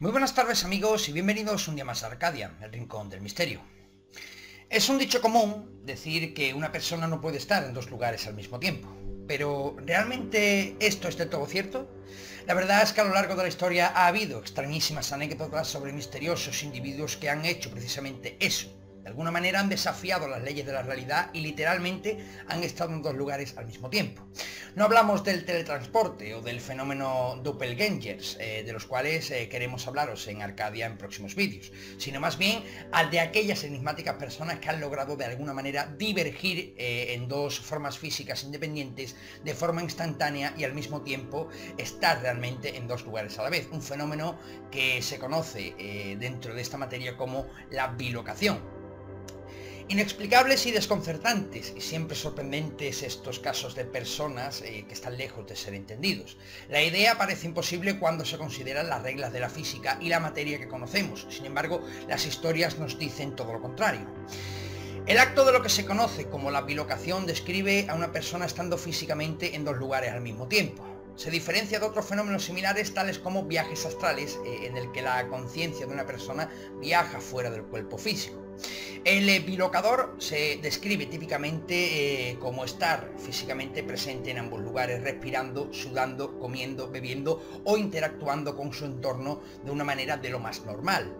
Muy buenas tardes amigos y bienvenidos un día más a Arcadia, el rincón del misterio. Es un dicho común decir que una persona no puede estar en dos lugares al mismo tiempo, pero ¿realmente esto es del todo cierto? La verdad es que a lo largo de la historia ha habido extrañísimas anécdotas sobre misteriosos individuos que han hecho precisamente eso. De alguna manera han desafiado las leyes de la realidad y literalmente han estado en dos lugares al mismo tiempo. No hablamos del teletransporte o del fenómeno Doppelgangers, de los cuales queremos hablaros en Arcadia en próximos vídeos, sino más bien al de aquellas enigmáticas personas que han logrado de alguna manera divergir en dos formas físicas independientes de forma instantánea y al mismo tiempo estar realmente en dos lugares a la vez. Un fenómeno que se conoce dentro de esta materia como la bilocación. Inexplicables y desconcertantes, y siempre sorprendentes estos casos de personas que están lejos de ser entendidos. La idea parece imposible cuando se consideran las reglas de la física y la materia que conocemos, sin embargo, las historias nos dicen todo lo contrario. El acto de lo que se conoce como la bilocación describe a una persona estando físicamente en dos lugares al mismo tiempo. Se diferencia de otros fenómenos similares tales como viajes astrales, en el que la conciencia de una persona viaja fuera del cuerpo físico. El bilocador se describe típicamente como estar físicamente presente en ambos lugares, respirando, sudando, comiendo, bebiendo o interactuando con su entorno de una manera de lo más normal.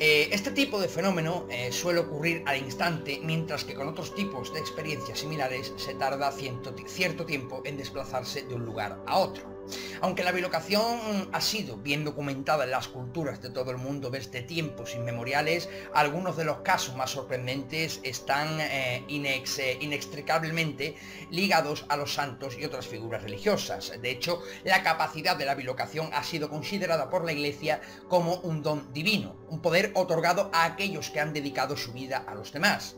Este tipo de fenómeno suele ocurrir al instante, mientras que con otros tipos de experiencias similares se tarda cierto tiempo en desplazarse de un lugar a otro. Aunque la bilocación ha sido bien documentada en las culturas de todo el mundo desde tiempos inmemoriales, algunos de los casos más sorprendentes están inextricablemente ligados a los santos y otras figuras religiosas. De hecho, la capacidad de la bilocación ha sido considerada por la Iglesia como un don divino, un poder otorgado a aquellos que han dedicado su vida a los demás.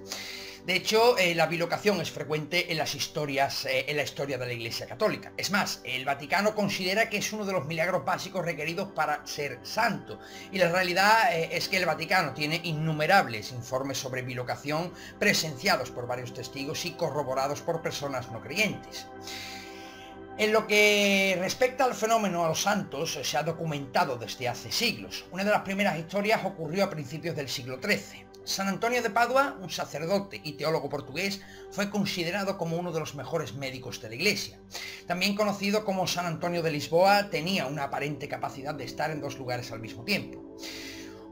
De hecho, la bilocación es frecuente en las historias, en la historia de la Iglesia Católica. Es más, el Vaticano considera que es uno de los milagros básicos requeridos para ser santo. Y la realidad es que el Vaticano tiene innumerables informes sobre bilocación presenciados por varios testigos y corroborados por personas no creyentes. En lo que respecta al fenómeno a los santos, se ha documentado desde hace siglos. Una de las primeras historias ocurrió a principios del siglo XIII. San Antonio de Padua, un sacerdote y teólogo portugués, fue considerado como uno de los mejores médicos de la Iglesia. También conocido como San Antonio de Lisboa, tenía una aparente capacidad de estar en dos lugares al mismo tiempo.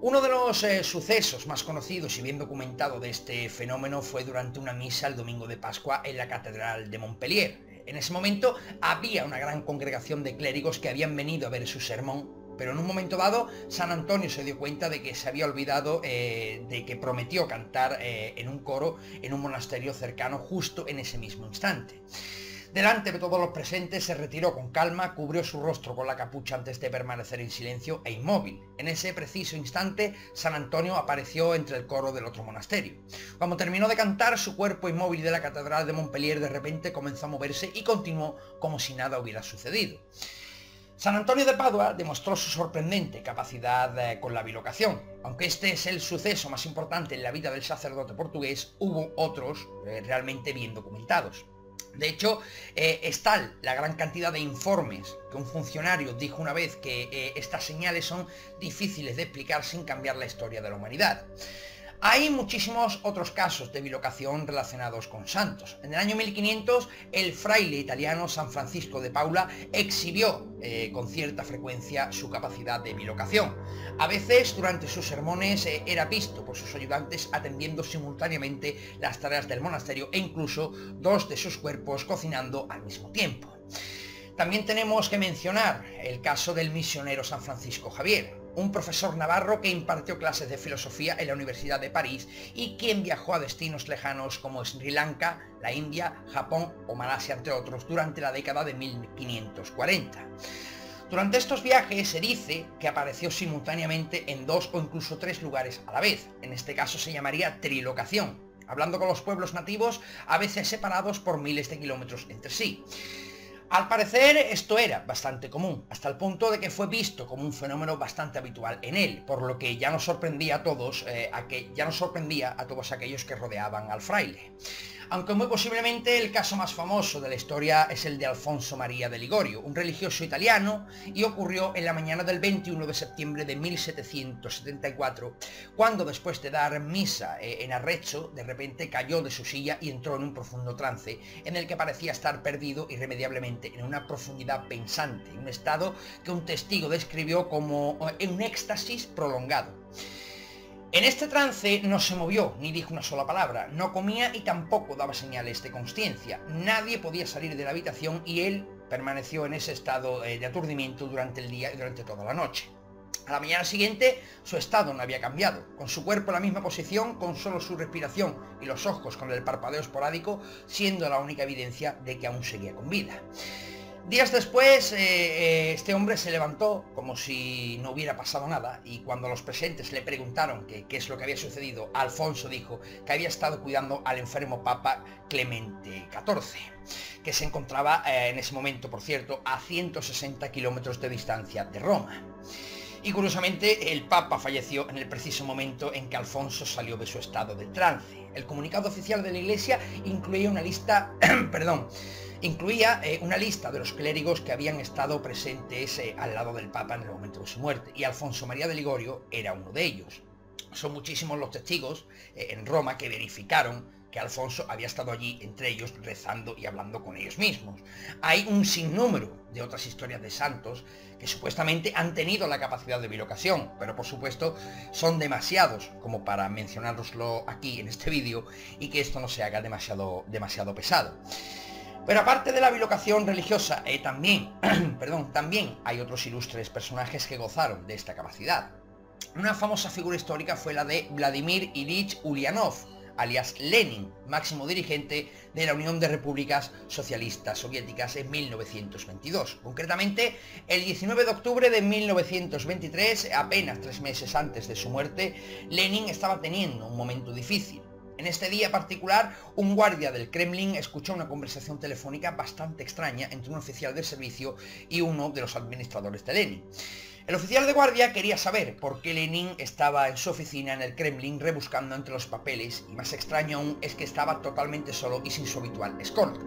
Uno de los sucesos más conocidos y bien documentado de este fenómeno fue durante una misa el domingo de Pascua en la Catedral de Montpellier. En ese momento había una gran congregación de clérigos que habían venido a ver su sermón, pero en un momento dado San Antonio se dio cuenta de que se había olvidado de que prometió cantar en un coro en un monasterio cercano justo en ese mismo instante. Delante de todos los presentes se retiró con calma, cubrió su rostro con la capucha antes de permanecer en silencio e inmóvil. En ese preciso instante, San Antonio apareció entre el coro del otro monasterio. Cuando terminó de cantar, su cuerpo inmóvil de la Catedral de Montpellier de repente comenzó a moverse y continuó como si nada hubiera sucedido. San Antonio de Padua demostró su sorprendente capacidad con la bilocación. Aunque este es el suceso más importante en la vida del sacerdote portugués, hubo otros realmente bien documentados. De hecho, es tal la gran cantidad de informes que un funcionario dijo una vez que estas señales son difíciles de explicar sin cambiar la historia de la humanidad. Hay muchísimos otros casos de bilocación relacionados con santos. En el año 1500, el fraile italiano San Francisco de Paula exhibió con cierta frecuencia su capacidad de bilocación. A veces, durante sus sermones, era visto por sus ayudantes atendiendo simultáneamente las tareas del monasterio e incluso dos de sus cuerpos cocinando al mismo tiempo. También tenemos que mencionar el caso del misionero San Francisco Javier, un profesor navarro que impartió clases de filosofía en la Universidad de París y quien viajó a destinos lejanos como Sri Lanka, la India, Japón o Malasia, entre otros, durante la década de 1540. Durante estos viajes se dice que apareció simultáneamente en dos o incluso tres lugares a la vez. En este caso se llamaría trilocación, hablando con los pueblos nativos, a veces separados por miles de kilómetros entre sí. Al parecer esto era bastante común, hasta el punto de que fue visto como un fenómeno bastante habitual en él, por lo que ya nos sorprendía a todos aquellos que rodeaban al fraile. aunque muy posiblemente el caso más famoso de la historia es el de Alfonso María de Ligorio, un religioso italiano, y ocurrió en la mañana del 21 de septiembre de 1774, cuando después de dar misa en Arrecho, de repente cayó de su silla y entró en un profundo trance, en el que parecía estar perdido irremediablemente en una profundidad pensante, un estado que un testigo describió como un éxtasis prolongado. En este trance no se movió, ni dijo una sola palabra, no comía y tampoco daba señales de consciencia. Nadie podía salir de la habitación y él permaneció en ese estado de aturdimiento durante el día y durante toda la noche. A la mañana siguiente su estado no había cambiado. Con su cuerpo en la misma posición, con solo su respiración y los ojos con el parpadeo esporádico, siendo la única evidencia de que aún seguía con vida. Días después, este hombre se levantó como si no hubiera pasado nada, y cuando los presentes le preguntaron qué es lo que había sucedido, Alfonso dijo que había estado cuidando al enfermo Papa Clemente XIV, que se encontraba en ese momento, por cierto, a 160 kilómetros de distancia de Roma. Y curiosamente, el Papa falleció en el preciso momento en que Alfonso salió de su estado de trance. El comunicado oficial de la Iglesia incluía una lista, una lista de los clérigos que habían estado presentes al lado del Papa en el momento de su muerte, y Alfonso María de Ligorio era uno de ellos. Son muchísimos los testigos en Roma que verificaron que Alfonso había estado allí entre ellos rezando y hablando con ellos mismos. Hay un sinnúmero de otras historias de santos que supuestamente han tenido la capacidad de bilocación, pero por supuesto son demasiados como para mencionároslo aquí en este vídeo y que esto no se haga demasiado pesado. Pero aparte de la bilocación religiosa, también hay otros ilustres personajes que gozaron de esta capacidad. Una famosa figura histórica fue la de Vladimir Ilyich Ulyanov, alias Lenin, máximo dirigente de la Unión de Repúblicas Socialistas Soviéticas en 1922. Concretamente, el 19 de octubre de 1923, apenas 3 meses antes de su muerte, Lenin estaba teniendo un momento difícil. En este día particular, un guardia del Kremlin escuchó una conversación telefónica bastante extraña entre un oficial de servicio y uno de los administradores de Lenin. El oficial de guardia quería saber por qué Lenin estaba en su oficina en el Kremlin rebuscando entre los papeles, y más extraño aún es que estaba totalmente solo y sin su habitual escolta.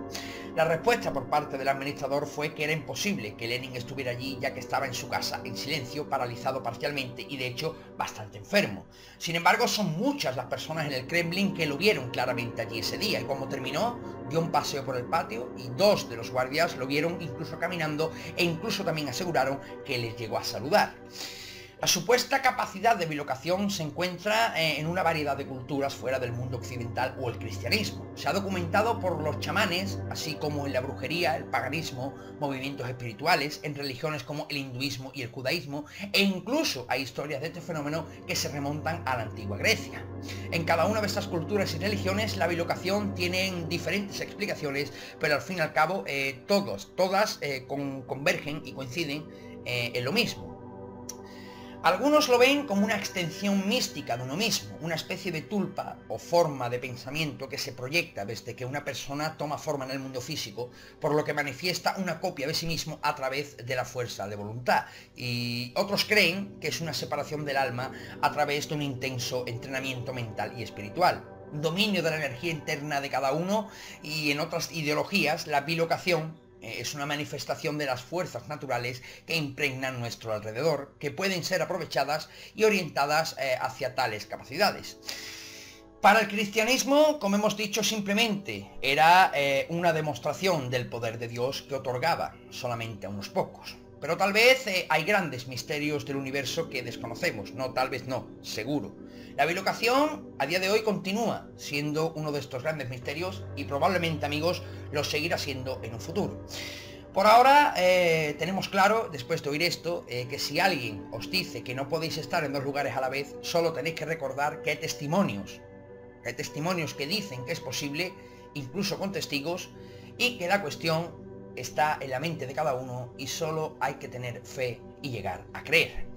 La respuesta por parte del administrador fue que era imposible que Lenin estuviera allí, ya que estaba en su casa, en silencio, paralizado parcialmente y de hecho bastante enfermo. Sin embargo, son muchas las personas en el Kremlin que lo vieron claramente allí ese día, y cuando terminó dio un paseo por el patio y 2 de los guardias lo vieron incluso caminando, e incluso también aseguraron que les llegó a saludar. La supuesta capacidad de bilocación se encuentra en una variedad de culturas fuera del mundo occidental o el cristianismo. Se ha documentado por los chamanes, así como en la brujería, el paganismo, movimientos espirituales, en religiones como el hinduismo y el judaísmo, e incluso hay historias de este fenómeno que se remontan a la antigua Grecia. En cada una de estas culturas y religiones la bilocación tiene diferentes explicaciones, pero al fin y al cabo todas convergen y coinciden en lo mismo. Algunos lo ven como una extensión mística de uno mismo, una especie de tulpa o forma de pensamiento que se proyecta desde que una persona toma forma en el mundo físico, por lo que manifiesta una copia de sí mismo a través de la fuerza de voluntad. Y otros creen que es una separación del alma a través de un intenso entrenamiento mental y espiritual. Dominio de la energía interna de cada uno, y en otras ideologías la bilocación es una manifestación de las fuerzas naturales que impregnan nuestro alrededor, que pueden ser aprovechadas y orientadas hacia tales capacidades. Para el cristianismo, como hemos dicho, simplemente era una demostración del poder de Dios que otorgaba solamente a unos pocos. Pero tal vez hay grandes misterios del universo que desconocemos. No, tal vez no, seguro. La bilocación a día de hoy continúa siendo uno de estos grandes misterios, y probablemente, amigos, lo seguirá siendo en un futuro. Por ahora tenemos claro, después de oír esto, que si alguien os dice que no podéis estar en 2 lugares a la vez, solo tenéis que recordar que hay testimonios que dicen que es posible, incluso con testigos, y que la cuestión está en la mente de cada uno y solo hay que tener fe y llegar a creer.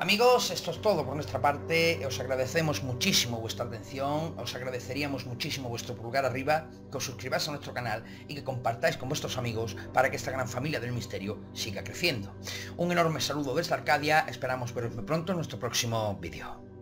Amigos, esto es todo por nuestra parte. Os agradecemos muchísimo vuestra atención, os agradeceríamos muchísimo vuestro pulgar arriba, que os suscribáis a nuestro canal y que compartáis con vuestros amigos para que esta gran familia del misterio siga creciendo. Un enorme saludo desde Arcadia, esperamos veros muy pronto en nuestro próximo vídeo.